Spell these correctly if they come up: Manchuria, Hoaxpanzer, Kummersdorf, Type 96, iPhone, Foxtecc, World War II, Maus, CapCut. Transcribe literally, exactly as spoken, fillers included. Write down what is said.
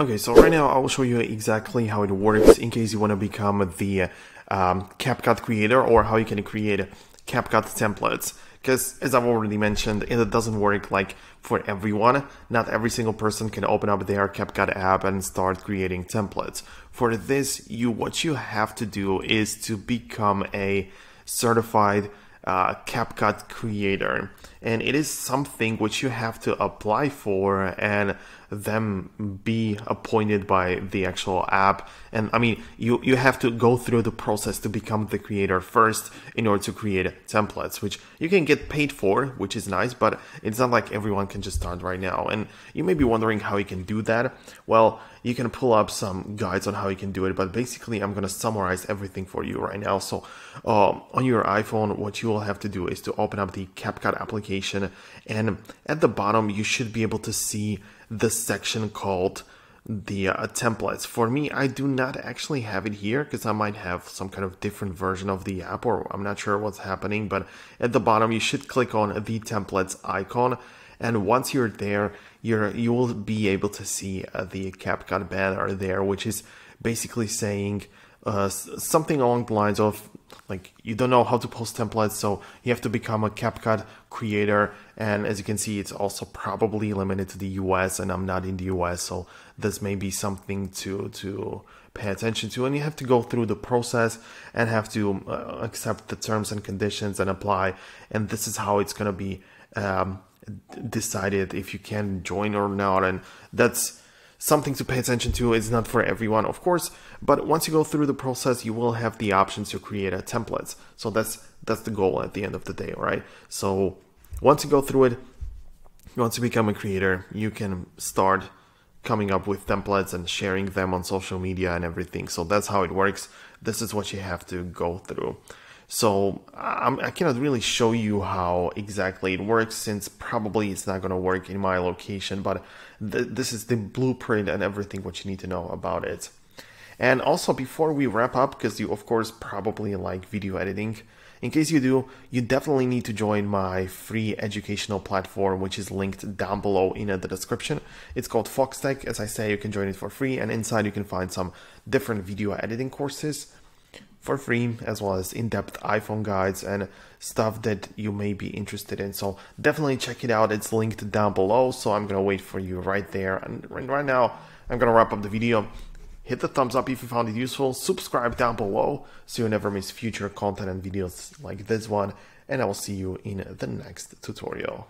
Okay, so right now I will show you exactly how it works in case you want to become the um, CapCut creator, or how you can create CapCut templates. Because as I've already mentioned, it doesn't work like for everyone. Not every single person can open up their CapCut app and start creating templates. For this, you what you have to do is to become a certified uh, CapCut creator. And it is something which you have to apply for and then be appointed by the actual app. And I mean, you, you have to go through the process to become the creator first in order to create templates, which you can get paid for, which is nice, but it's not like everyone can just start right now. And you may be wondering how you can do that. Well, you can pull up some guides on how you can do it, but basically I'm going to summarize everything for you right now. So um, on your iPhone, what you will have to do is to open up the CapCut application. And at the bottom, you should be able to see the section called the uh, templates. For me, I do not actually have it here because I might have some kind of different version of the app, or I'm not sure what's happening. But at the bottom, you should click on the templates icon. And once you're there, you're, you will be able to see uh, the CapCut banner there, which is basically saying uh, something along the lines of, like, you don't know how to post templates, so you have to become a CapCut creator. And as you can see, it's also probably limited to the U S, and I'm not in the U S, so this may be something to to pay attention to. And you have to go through the process and have to uh, accept the terms and conditions and apply. And this is how it's going to be um, decided if you can join or not. And that's something to pay attention to. It's not for everyone, of course, but once you go through the process, you will have the options to create a templates. So that's that's the goal at the end of the day, right? So once you go through it, once you become a creator, you can start coming up with templates and sharing them on social media and everything. So that's how it works. This is what you have to go through. So I'm, I cannot really show you how exactly it works, since probably it's not going to work in my location, but th this is the blueprint and everything what you need to know about it. And also, before we wrap up, because you of course probably like video editing, in case you do, you definitely need to join my free educational platform, which is linked down below in the description. It's called Foxtecc. As I say, you can join it for free, and inside you can find some different video editing courses for free, as well as in-depth iPhone guides and stuff that you may be interested in. So definitely check it out. It's linked down below. So I'm gonna wait for you right there. And right now, I'm gonna wrap up the video. Hit the thumbs up if you found it useful. Subscribe down below so you never miss future content and videos like this one. And I will see you in the next tutorial.